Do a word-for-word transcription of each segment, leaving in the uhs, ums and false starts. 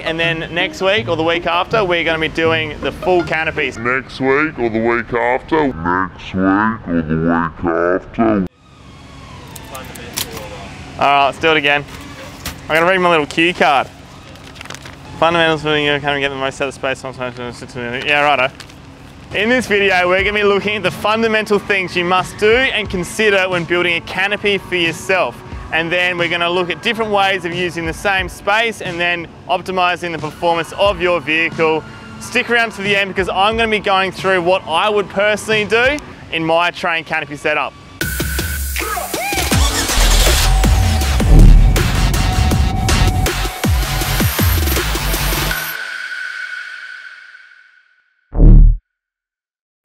And then next week or the week after, we're going to be doing the full canopies. Next week or the week after. Next week or the week after. All right, let's do it again. I'm going to read my little cue card. Fundamentals for you can get the most out of space on space. Yeah, righto. In this video, we're going to be looking at the fundamental things you must do and consider when building a canopy for yourself. And then we're going to look at different ways of using the same space and then optimising the performance of your vehicle. Stick around to the end because I'm going to be going through what I would personally do in my train canopy setup.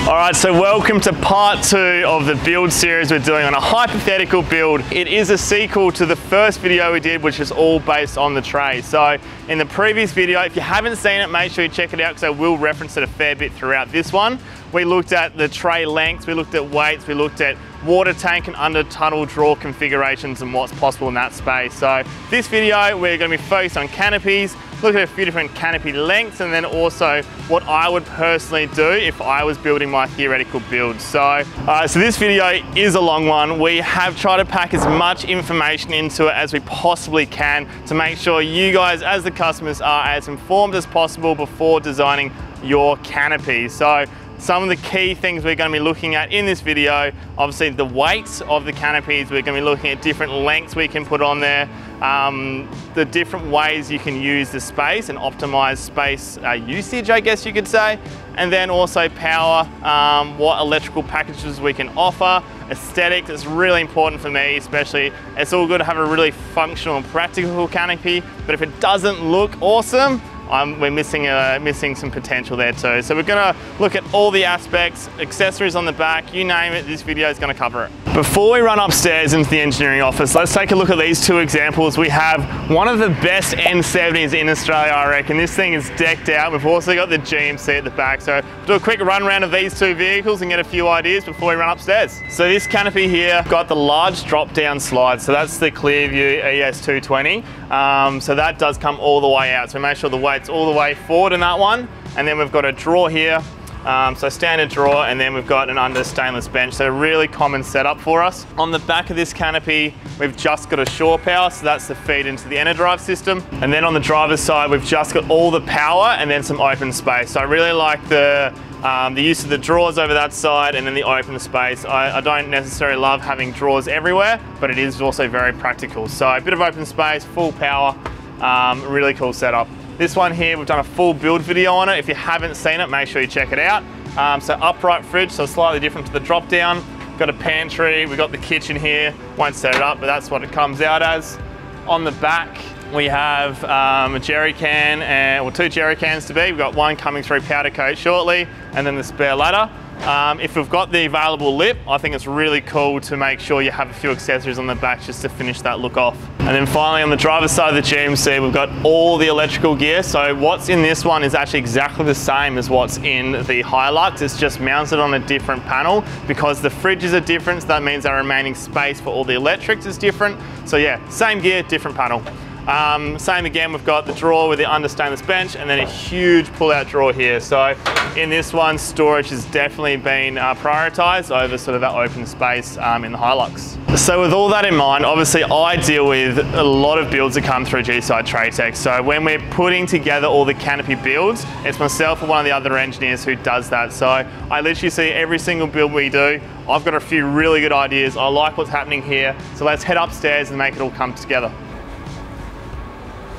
Alright, so welcome to part two of the build series we're doing on a hypothetical build. It is a sequel to the first video we did, which is all based on the tray. So in the previous video, if you haven't seen it, make sure you check it out because I will reference it a fair bit throughout this one. We looked at the tray lengths, we looked at weights, we looked at water tank and under tunnel draw configurations and what's possible in that space. So this video, we're going to be focused on canopies, look at a few different canopy lengths and then also what I would personally do if I was building my theoretical build. So, uh, so this video is a long one. We have tried to pack as much information into it as we possibly can to make sure you guys as the customers are as informed as possible before designing your canopy. So some of the key things we're going to be looking at in this video, obviously the weights of the canopies, we're going to be looking at different lengths we can put on there, um, the different ways you can use the space and optimise space uh, usage, I guess you could say, and then also power, um, what electrical packages we can offer, aesthetics, it's really important for me especially. It's all good to have a really functional and practical canopy, but if it doesn't look awesome, Um, we're missing uh, missing some potential there too. So we're gonna look at all the aspects, accessories on the back, you name it, this video is gonna cover it. Before we run upstairs into the engineering office, let's take a look at these two examples. We have one of the best N seventies in Australia, I reckon. This thing is decked out. We've also got the G M C at the back. So we'll do a quick run around of these two vehicles and get a few ideas before we run upstairs. So this canopy here, got the large drop down slide. So that's the Clearview E S two twenty. Um, so that does come all the way out. So make sure the weight it's all the way forward in that one, and then we've got a drawer here, um, so standard drawer, and then we've got an under stainless bench, so a really common setup for us. On the back of this canopy we've just got a shore power, so that's the feed into the Enerdrive system, and then on the driver's side we've just got all the power and then some open space. So I really like the Um, the use of the drawers over that side and then the open space. I, I don't necessarily love having drawers everywhere, but it is also very practical. So a bit of open space, full power, um, really cool setup. This one here, we've done a full build video on it. If you haven't seen it, make sure you check it out. Um, so upright fridge, so slightly different to the drop down. We've got a pantry, we've got the kitchen here. Won't set it up, but that's what it comes out as. On the back, we have um, a jerry can, and, well, two jerry cans to be. We've got one coming through powder coat shortly, and then the spare ladder. Um, if we've got the available lip, I think it's really cool to make sure you have a few accessories on the back just to finish that look off. And then finally on the driver's side of the G M C, we've got all the electrical gear. So what's in this one is actually exactly the same as what's in the Hilux. It's just mounted on a different panel because the fridges are different. So that means our remaining space for all the electrics is different. So yeah, same gear, different panel. Um, same again, we've got the drawer with the under stainless bench and then a huge pull-out drawer here. So in this one, storage has definitely been uh, prioritised over sort of that open space um, in the Hilux. So with all that in mind, obviously I deal with a lot of builds that come through G C I Tradetech. So when we're putting together all the canopy builds, it's myself and one of the other engineers who does that. So I literally see every single build we do. I've got a few really good ideas. I like what's happening here. So let's head upstairs and make it all come together.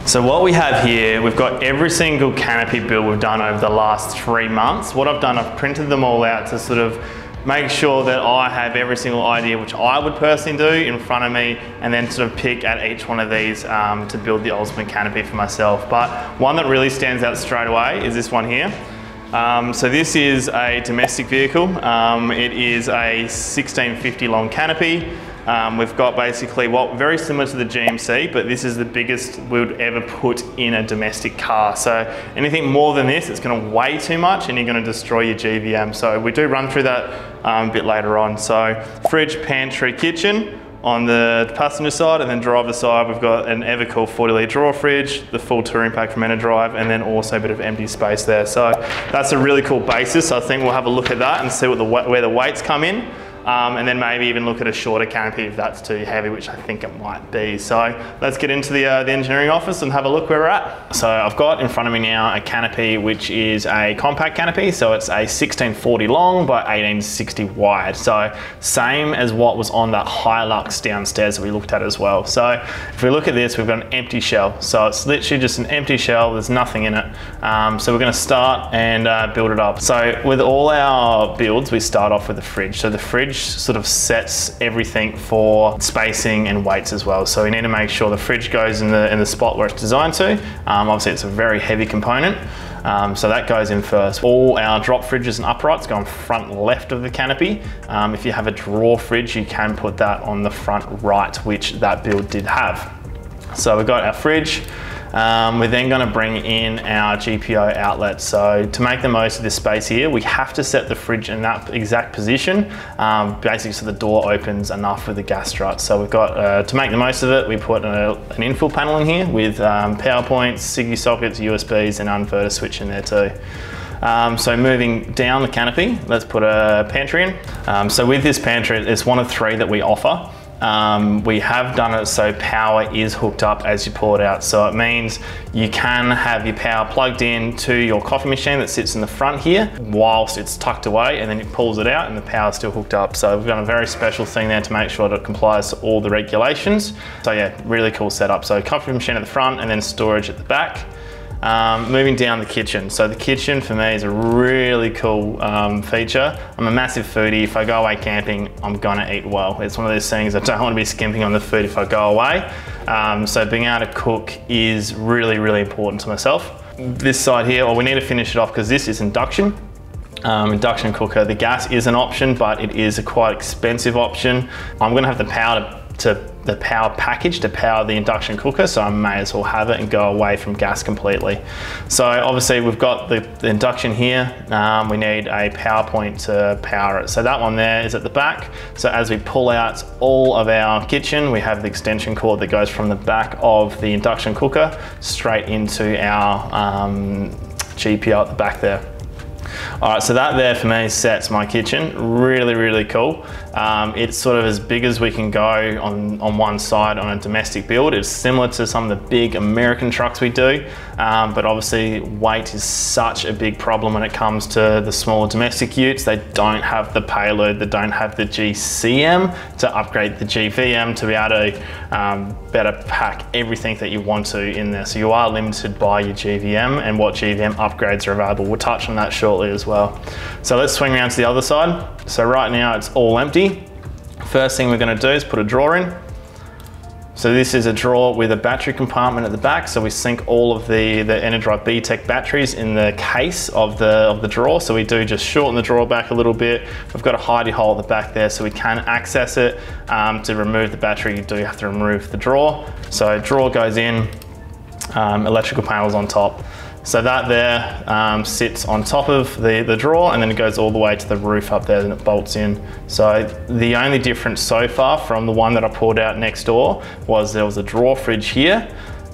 So what we have here, we've got every single canopy build we've done over the last three months. What I've done, I've printed them all out to sort of make sure that I have every single idea which I would personally do in front of me, and then sort of pick at each one of these um, to build the ultimate canopy for myself. But one that really stands out straight away is this one here. Um, so this is a domestic vehicle. Um, it is a sixteen fifty long canopy. Um, we've got basically what very similar to the G M C, but this is the biggest we would ever put in a domestic car. So anything more than this, it's going to weigh too much and you're going to destroy your G V M. So we do run through that um, a bit later on. So fridge, pantry, kitchen, on the passenger side, and then driver side, we've got an Evercool forty litre drawer fridge, the full touring pack from Enerdrive, and then also a bit of empty space there. So that's a really cool basis. I think we'll have a look at that and see what the, where the weights come in, um, and then maybe even look at a shorter canopy if that's too heavy, which I think it might be. So let's get into the, uh, the engineering office and have a look where we're at. So I've got in front of me now a canopy, which is a compact canopy. So it's a sixteen forty long by eighteen sixty wide. So same as what was on that Hilux downstairs that we looked at as well. So if we look at this, we've got an empty shell. So it's literally just an empty shell, there's nothing in it. Um, so we're gonna start and uh, build it up. So with all our builds, we start off with the fridge. So the fridge sort of sets everything for spacing and weights as well. So we need to make sure the fridge goes in the, in the spot where it's designed to. Um, obviously it's a very heavy component. Um, so that goes in first. All our drop fridges and uprights go on front left of the canopy. Um, if you have a drawer fridge, you can put that on the front right, which that build did have. So we've got our fridge. Um, we're then gonna bring in our G P O outlet. So to make the most of this space here, we have to set the fridge in that exact position, um, basically so the door opens enough with the gas strut. So we've got, uh, to make the most of it, we put a, an infill panel in here with um, power points, Zigbee sockets, U S Bs, and inverter switch in there too. Um, so moving down the canopy, let's put a pantry in. Um, so with this pantry, it's one of three that we offer. Um, we have done it so power is hooked up as you pull it out. So it means you can have your power plugged in to your coffee machine that sits in the front here whilst it's tucked away, and then it pulls it out and the power's still hooked up. So we've done a very special thing there to make sure that it complies to all the regulations. So yeah, really cool setup. So coffee machine at the front and then storage at the back. Um, moving down the kitchen. So the kitchen for me is a really cool um, feature. I'm a massive foodie. If I go away camping, I'm gonna eat well. It's one of those things, I don't wanna be skimping on the food if I go away. Um, so being able to cook is really, really important to myself. This side here, well, we need to finish it off because this is induction. Um, induction cooker, the gas is an option, but it is a quite expensive option. I'm gonna have the power to to the power package to power the induction cooker, so I may as well have it and go away from gas completely. So obviously we've got the, the induction here, um, we need a power point to power it. So that one there is at the back. So as we pull out all of our kitchen, we have the extension cord that goes from the back of the induction cooker straight into our um, G P O at the back there. All right, so that there for me sets my kitchen. Really, really cool. Um, it's sort of as big as we can go on, on one side on a domestic build. It's similar to some of the big American trucks we do, um, but obviously weight is such a big problem when it comes to the smaller domestic utes. They don't have the payload, they don't have the G C M to upgrade the G V M to be able to um, better pack everything that you want to in there. So you are limited by your G V M and what G V M upgrades are available. We'll touch on that shortly as well. So let's swing around to the other side. So right now it's all empty. First thing we're going to do is put a drawer in. So this is a drawer with a battery compartment at the back. So we sink all of the, the Enerdrive B-Tech batteries in the case of the, of the drawer. So we do just shorten the drawer back a little bit. We've got a hidey hole at the back there so we can access it. Um, to remove the battery, you do have to remove the drawer. So drawer goes in, um, electrical panels on top. So that there um, sits on top of the, the drawer, and then it goes all the way to the roof up there and it bolts in. So the only difference so far from the one that I pulled out next door was there was a drawer fridge here,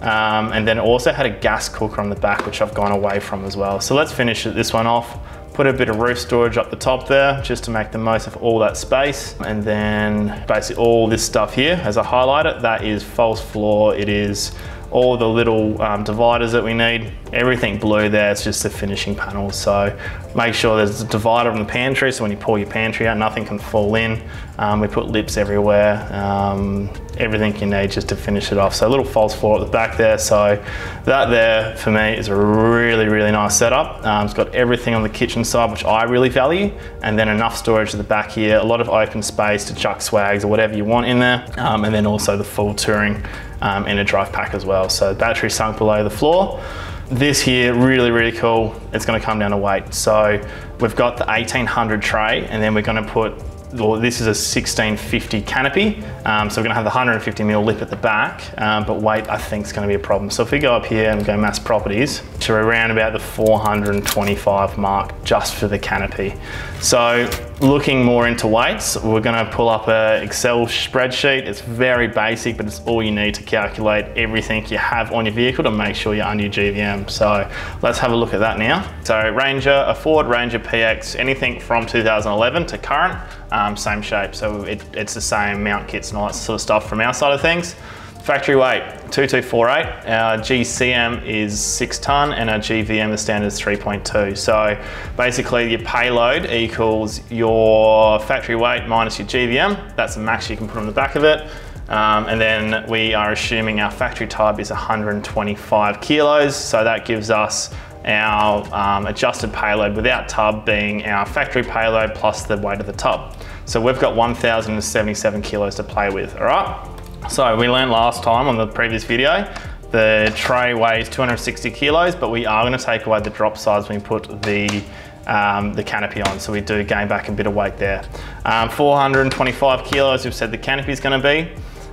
um, and then it also had a gas cooker on the back, which I've gone away from as well. So let's finish this one off. Put a bit of roof storage up the top there just to make the most of all that space. And then basically all this stuff here, as I highlight it, that is false floor. It is all the little um, dividers that we need. Everything blue there, it's just the finishing panel. So make sure there's a divider on the pantry, so when you pull your pantry out, nothing can fall in. Um, we put lips everywhere. Um, everything you need just to finish it off. So a little false floor at the back there. So that there for me is a really, really nice setup. Um, it's got everything on the kitchen side, which I really value. And then enough storage at the back here, a lot of open space to chuck swags or whatever you want in there. Um, and then also the full touring um, Enerdrive pack as well. So battery sunk below the floor. This here, really, really cool. It's gonna come down to weight. So we've got the eighteen hundred tray, and then we're gonna put, well, this is a sixteen fifty canopy. Um, so we're gonna have the one hundred fifty mil lip at the back, um, but weight I think is gonna be a problem. So if we go up here and go mass properties to around about the four hundred twenty-five mark just for the canopy. So looking more into weights, we're gonna pull up an Excel spreadsheet. It's very basic, but it's all you need to calculate everything you have on your vehicle to make sure you're under your G V M. So let's have a look at that now. So Ranger, a Ford Ranger P X, anything from two thousand eleven to current, um, same shape. So it, it's the same mount kits and all that sort of stuff from our side of things. Factory weight, two two four eight, our G C M is six ton and our G V M, the standard is three point two. So basically your payload equals your factory weight minus your G V M. That's the max you can put on the back of it. Um, and then we are assuming our factory type is one hundred twenty-five kilos. So that gives us our um, adjusted payload without tub being our factory payload plus the weight of the tub. So we've got one thousand seventy-seven kilos to play with, all right? So we learned last time on the previous video, the tray weighs two hundred sixty kilos, but we are going to take away the drop size when we put the, um, the canopy on. So we do gain back a bit of weight there. Um, four hundred twenty-five kilos, we've said the canopy is going to be.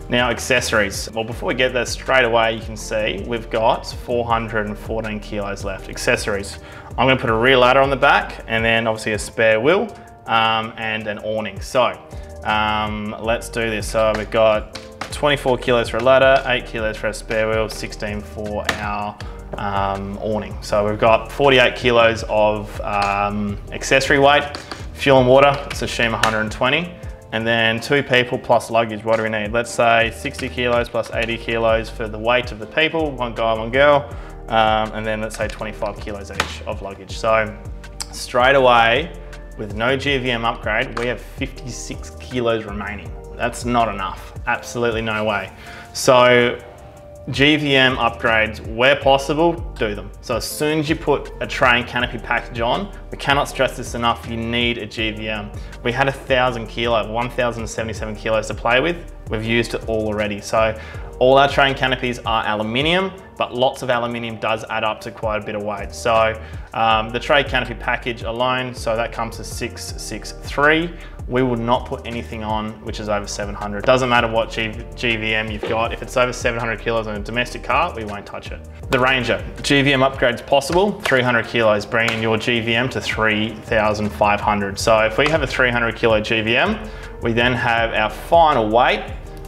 Now accessories. Well, before we get there straight away, you can see we've got four hundred fourteen kilos left. Accessories. I'm going to put a rear ladder on the back and then obviously a spare wheel um, and an awning. So um, let's do this. So we've got twenty-four kilos for a ladder, eight kilos for a spare wheel, sixteen for our um, awning. So we've got forty-eight kilos of um, accessory weight, fuel and water, let's assume one hundred twenty. And then two people plus luggage, what do we need? Let's say sixty kilos plus eighty kilos for the weight of the people, one guy, one girl. Um, and then let's say twenty-five kilos each of luggage. So straight away, with no G V M upgrade, we have fifty-six kilos remaining. That's not enough, absolutely no way. So G V M upgrades, where possible, do them. So as soon as you put a tray and canopy package on, we cannot stress this enough, you need a G V M. We had a thousand kilo, one thousand seventy-seven kilos to play with, we've used it all already. So all our tray and canopies are aluminium, but lots of aluminium does add up to quite a bit of weight. So um, the tray canopy package alone, so that comes to six six three. We will not put anything on which is over seven hundred. Doesn't matter what G V M you've got, if it's over seven hundred kilos on a domestic car, we won't touch it. The Ranger, G V M upgrades possible, three hundred kilos, bringing your G V M to three thousand five hundred. So if we have a three hundred kilo G V M, we then have our final weight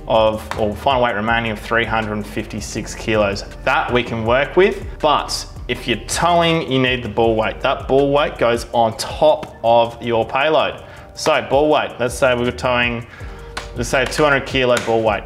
of, or final weight remaining of three hundred fifty-six kilos. That we can work with, but if you're towing, you need the ball weight. That ball weight goes on top of your payload. So ball weight, let's say we were towing, let's say two hundred kilo ball weight.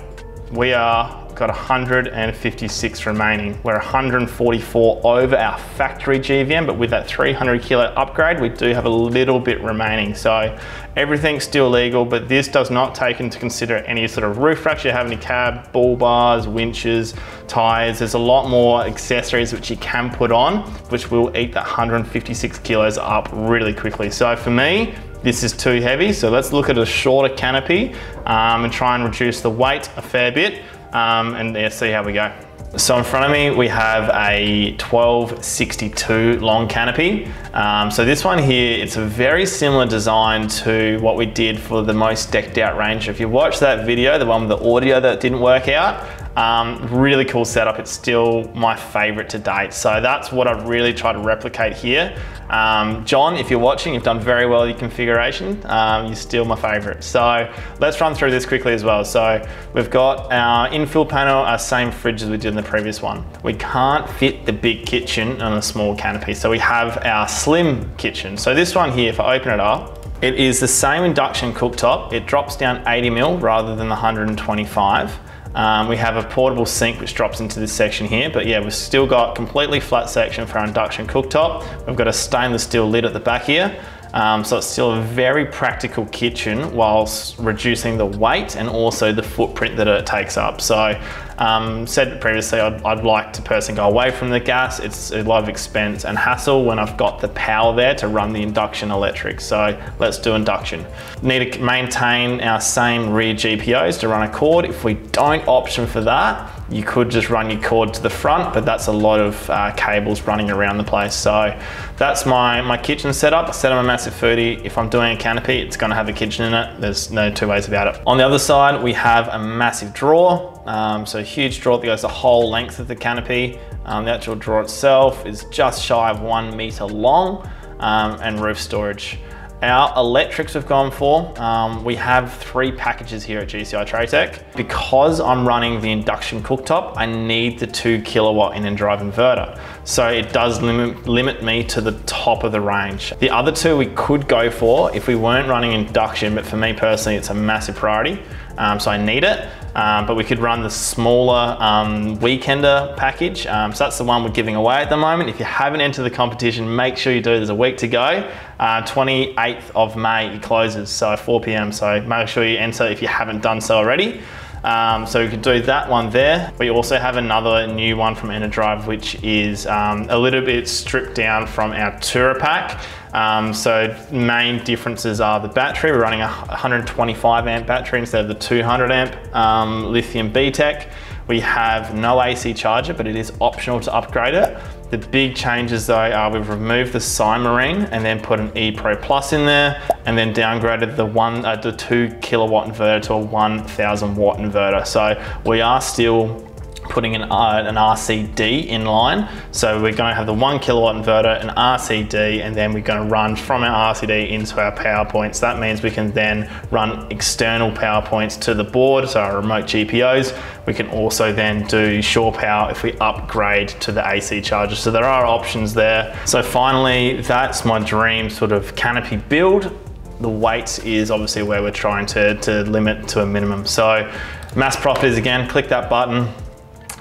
We are got one hundred fifty-six remaining. We're one hundred forty-four over our factory G V M, but with that three hundred kilo upgrade, we do have a little bit remaining. So everything's still legal, but this does not take into consider any sort of roof racks you have in your cab, bull bars, winches, tires. There's a lot more accessories which you can put on, which will eat that one hundred fifty-six kilos up really quickly. So for me, this is too heavy, so let's look at a shorter canopy um, and try and reduce the weight a fair bit um, and yeah, see how we go. So in front of me, we have a twelve sixty-two long canopy. Um, so this one here, it's a very similar design to what we did for the most decked out Ranger. If you watch that video, the one with the audio that didn't work out, um, really cool setup. It's still my favorite to date. So that's what I've really tried to replicate here. Um, John, if you're watching, you've done very well with your configuration. Um, you're still my favorite. So let's run through this quickly as well. So we've got our infill panel, our same fridge as we did in the previous one. We can't fit the big kitchen on a small canopy. So we have our slim kitchen. So this one here, if I open it up, it is the same induction cooktop. It drops down eighty mil rather than the one hundred twenty-five. Um, we have a portable sink which drops into this section here, but yeah, we've still got completely flat section for our induction cooktop. We've got a stainless steel lid at the back here. Um, so it's still a very practical kitchen whilst reducing the weight and also the footprint that it takes up. So um, said previously, I'd, I'd like to personally go away from the gas. It's a lot of expense and hassle when I've got the power there to run the induction electric. So let's do induction. Need to maintain our same rear G P Os to run a cord. If we don't option for that, you could just run your cord to the front, but that's a lot of uh, cables running around the place. So that's my, my kitchen setup. I said I'm a massive foodie. If I'm doing a canopy, it's gonna have a kitchen in it. There's no two ways about it. On the other side, we have a massive drawer. Um, so a huge drawer that goes the whole length of the canopy. Um, the actual drawer itself is just shy of one meter long um, and roof storage. our electrics have gone for. Um, we have three packages here at G C I Tradetech. Because I'm running the induction cooktop, I need the two kilowatt Enerdrive inverter. So it does limit, limit me to the top of the range. The other two we could go for if we weren't running induction, but for me personally, it's a massive priority. Um, so I need it, um, but we could run the smaller um, weekender package. Um, so that's the one we're giving away at the moment. If you haven't entered the competition, make sure you do. There's a week to go. Uh, twenty-eighth of May, it closes, so four p m. So make sure you enter if you haven't done so already. Um, so we could do that one there. We also have another new one from Enerdrive, which is um, a little bit stripped down from our Tourer pack. Um, so main differences are the battery. We're running a one hundred twenty-five amp battery instead of the two hundred amp um, lithium B TEC. We have no A C charger, but it is optional to upgrade it. The big changes though are we've removed the Simarine and then put an E-Pro Plus in there, and then downgraded the one, uh, the two kilowatt inverter to a one thousand watt inverter. So we are still putting an, uh, an R C D in line. So we're gonna have the one kilowatt inverter, an R C D, and then we're gonna run from our R C D into our power points. That means we can then run external power points to the board, so our remote G P Os. We can also then do shore power if we upgrade to the A C charger. So there are options there. So finally, that's my dream sort of canopy build. The weights is obviously where we're trying to, to limit to a minimum. So mass properties again, click that button.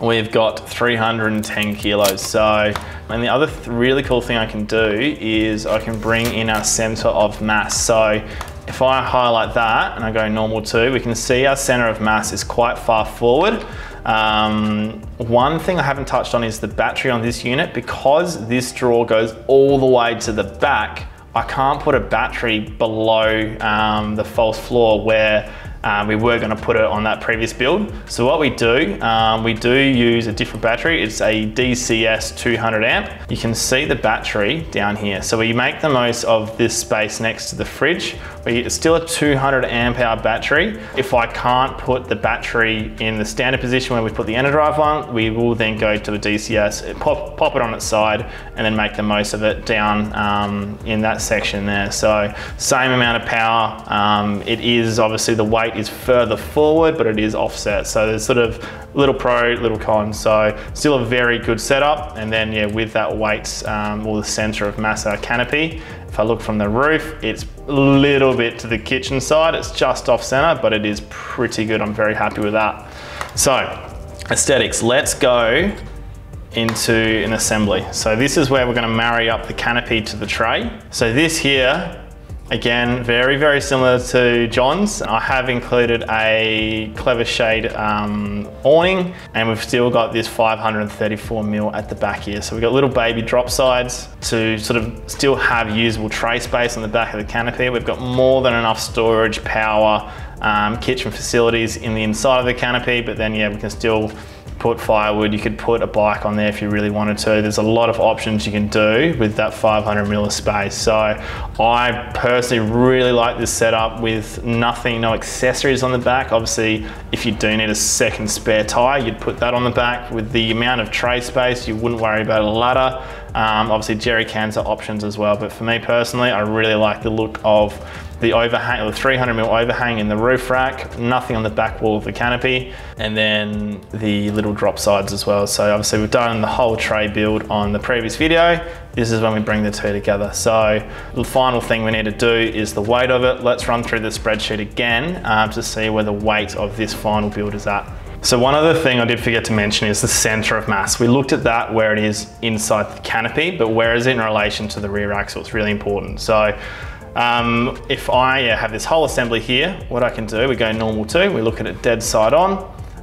We've got three hundred ten kilos. So, and the other th really cool thing I can do is I can bring in our center of mass. So if I highlight that and I go normal two, we can see our center of mass is quite far forward. Um, one thing I haven't touched on is the battery on this unit. Because this drawer goes all the way to the back, I can't put a battery below um, the false floor where Um, we were going to put it on that previous build. So what we do, um, we do use a different battery. It's a D C S two hundred amp. You can see the battery down here. So we make the most of this space next to the fridge. We, it's still a two hundred amp hour battery. If I can't put the battery in the standard position where we put the Enerdrive one, we will then go to the D C S, pop, pop it on its side, and then make the most of it down um, in that section there. So same amount of power. Um, it is obviously the weight is further forward, but it is offset. So there's sort of little pro, little con. So still a very good setup. And then yeah, with that weight um, or the center of mass, our canopy, if I look from the roof, it's a little bit to the kitchen side. It's just off center, but it is pretty good. I'm very happy with that. So aesthetics, let's go into an assembly. So this is where we're gonna marry up the canopy to the tray. So this here, again, very, very similar to John's. I have included a clever shade um, awning, and we've still got this five hundred thirty-four mil at the back here. So we've got little baby drop sides to sort of still have usable tray space on the back of the canopy. We've got more than enough storage, power, um, kitchen facilities in the inside of the canopy, but then yeah, we can still put firewood. You could put a bike on there if you really wanted to. There's a lot of options you can do with that five hundred mil of space. So I personally really like this setup with nothing, no accessories on the back. Obviously, if you do need a second spare tire, you'd put that on the back. With the amount of tray space, you wouldn't worry about a ladder. Um, obviously, jerry cans are options as well. But for me personally, I really like the look of the overhang, the three hundred mil overhang in the roof rack, nothing on the back wall of the canopy, and then the little drop sides as well. So obviously we've done the whole tray build on the previous video. This is when we bring the two together. So the final thing we need to do is the weight of it. Let's run through the spreadsheet again um, to see where the weight of this final build is at. So one other thing I did forget to mention is the center of mass. We looked at that where it is inside the canopy, but where is it in relation to the rear axle? It's really important. So Um, if I have this whole assembly here, what I can do, we go normal two, we look at it dead side on,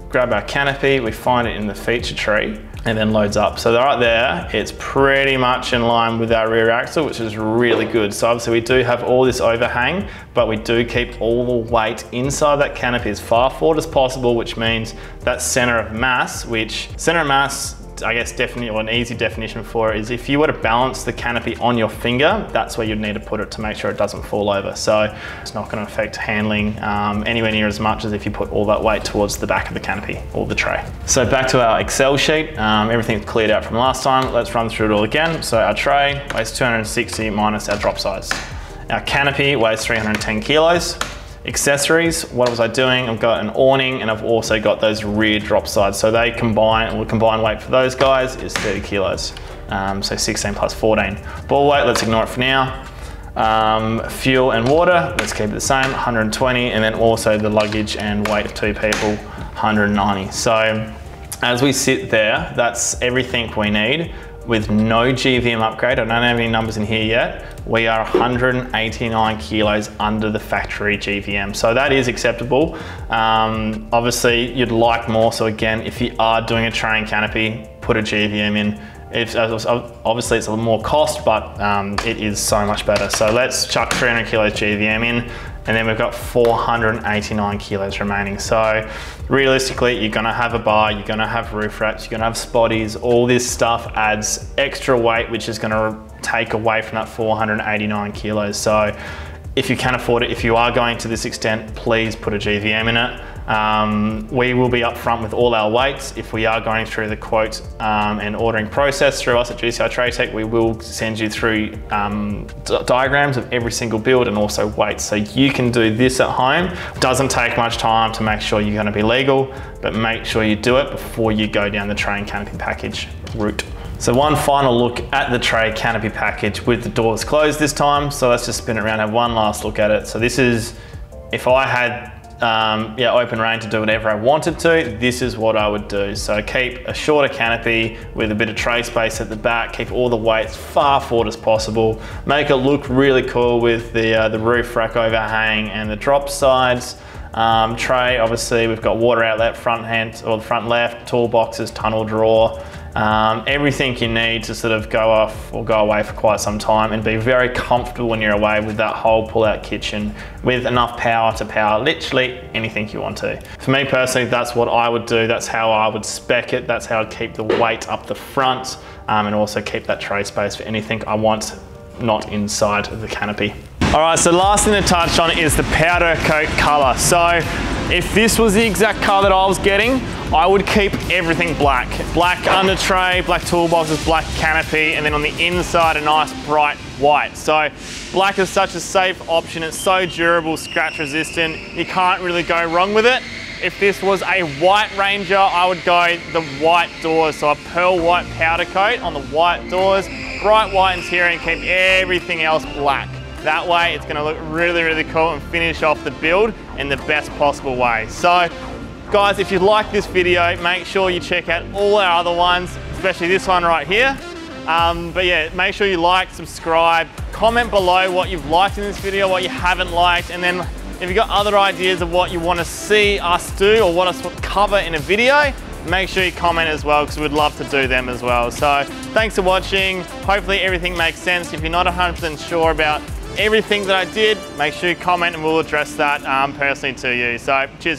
grab our canopy, we find it in the feature tree, and then loads up. So right there, it's pretty much in line with our rear axle, which is really good. So obviously we do have all this overhang, but we do keep all the weight inside that canopy as far forward as possible, which means that center of mass, which center of mass, I guess definitely, or an easy definition for it is if you were to balance the canopy on your finger, that's where you'd need to put it to make sure it doesn't fall over. So it's not going to affect handling um, anywhere near as much as if you put all that weight towards the back of the canopy or the tray. So back to our Excel sheet, um, everything's cleared out from last time. Let's run through it all again. So our tray weighs two hundred sixty minus our drop size. Our canopy weighs three hundred and ten kilos. Accessories, what was I doing? I've got an awning and I've also got those rear drop sides. So they combine, the combined weight for those guys is thirty kilos. Um, so sixteen plus fourteen. Ball weight, let's ignore it for now. Um, fuel and water, let's keep it the same, one hundred and twenty. And then also the luggage and weight of two people, one hundred and ninety. So as we sit there, that's everything we need. With no G V M upgrade, I don't have any numbers in here yet, we are one hundred and eighty-nine kilos under the factory G V M. So that is acceptable. Um, obviously you'd like more. So again, if you are doing a train canopy, put a G V M in. If, obviously it's a little more cost, but um, it is so much better. So let's chuck three hundred kilos G V M in, and then we've got four hundred and eighty-nine kilos remaining. So realistically, you're gonna have a bar, you're gonna have roof racks, you're gonna have spotties, all this stuff adds extra weight, which is gonna take away from that four hundred and eighty-nine kilos. So if you can afford it, if you are going to this extent, please put a G V M in it. Um, we will be upfront with all our weights. If we are going through the quote um, and ordering process through us at G C I Tradetech, we will send you through um, diagrams of every single build and also weights. So you can do this at home. Doesn't take much time to make sure you're going to be legal, but make sure you do it before you go down the train canopy package route. So one final look at the tray canopy package with the doors closed this time. So let's just spin it around, have one last look at it. So this is, if I had um, yeah, open rein to do whatever I wanted to, this is what I would do. So keep a shorter canopy with a bit of tray space at the back, keep all the weights far forward as possible, make it look really cool with the, uh, the roof rack overhang and the drop sides. Um, tray, obviously we've got water outlet, front hand or front left, toolboxes, tunnel drawer. Um, everything you need to sort of go off or go away for quite some time and be very comfortable when you're away with that whole pull-out kitchen with enough power to power literally anything you want to. For me personally, that's what I would do. That's how I would spec it. That's how I'd keep the weight up the front um, and also keep that tray space for anything I want not inside of the canopy. All right, so last thing to touch on is the powder coat color. So if this was the exact color that I was getting, I would keep everything black. Black under tray, black toolboxes, black canopy, and then on the inside, a nice bright white. So black is such a safe option. It's so durable, scratch resistant. You can't really go wrong with it. If this was a white Ranger, I would go the white doors. So a pearl white powder coat on the white doors, bright white interior, and keep everything else black. That way, it's gonna look really, really cool and finish off the build in the best possible way. So, guys, if you like this video, make sure you check out all our other ones, especially this one right here. Um, but yeah, make sure you like, subscribe, comment below what you've liked in this video, what you haven't liked, and then if you've got other ideas of what you wanna see us do or what us cover in a video, make sure you comment as well because we'd love to do them as well. So, thanks for watching. Hopefully everything makes sense. If you're not one hundred percent sure about everything that I did, make sure you comment and we'll address that um, personally to you. So cheers.